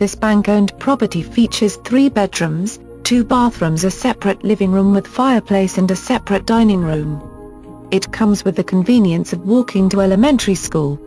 This bank-owned property features 3 bedrooms, 2 bathrooms, a separate living room with fireplace and a separate dining room. It comes with the convenience of walking to elementary school.